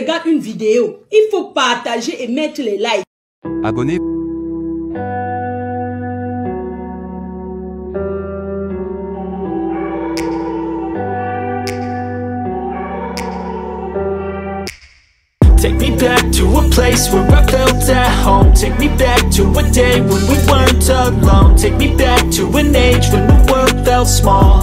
regardes une vidéo, il faut partager et mettre les likes. Abonnez. Take me back to a place where I felt at home. Take me back to a day when we weren't alone. Take me back to an age when the world felt small.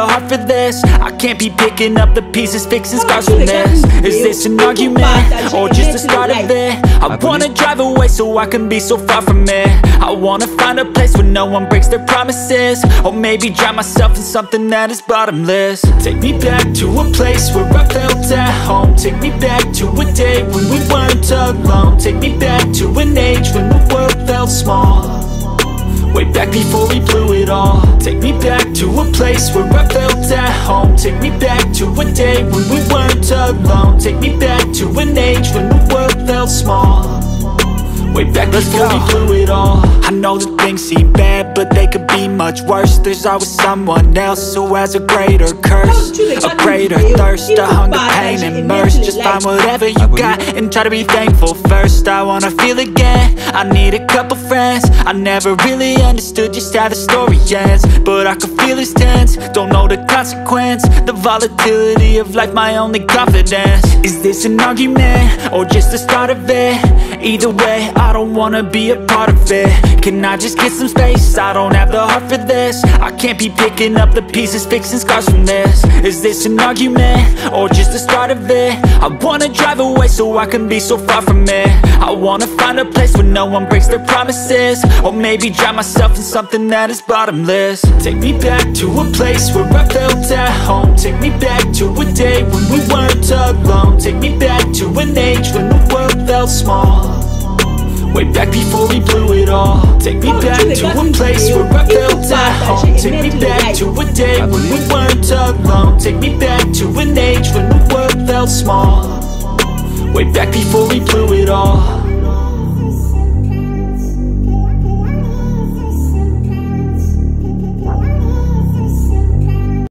heart for this. I can't be picking up the pieces, fixing scars from this. Is this an argument, or just the start of it? I wanna drive away so I can be so far from it. I wanna find a place where no one breaks their promises, or maybe drown myself in something that is bottomless. Take me back to a place where I felt at home. Take me back to a day when we weren't alone. Take me back to an age when the world felt small. Way back before we blew it all. Take me back to a place where I felt at home. Take me back to a day when we weren't alone. Take me back to an age when the world felt small. Way back before we blew it all. I know that things seem bad, but they could be much worse. There's always someone else who has a greater curse, a greater thirst, a hunger, pain, and mercy. Just find whatever you got and try to be thankful first. I wanna feel again, I need a couple friends. I never really understood just how the story ends, but I can feel it's tense, don't know the consequence. The volatility of life, my only confidence. Is this an argument, or just the start of it? Either way, I don't wanna be a part of it. Can I just get some space? I don't have the heart for this. I can't be picking up the pieces, fixing scars from this. Is this an argument, or just the start of it? I wanna drive away so I can be so far from it. I wanna find a place where no one breaks their promises, or maybe drown myself in something that is bottomless. Take me back to a place where I felt at home. Take me back to a day when we weren't alone. Take me back to an age when the world felt small. Way back before we blew it all. Take me back to a place where I felt at home. Take me back to a day when we weren't alone. Take me back to an age when the world felt small. Way back before we blew it all.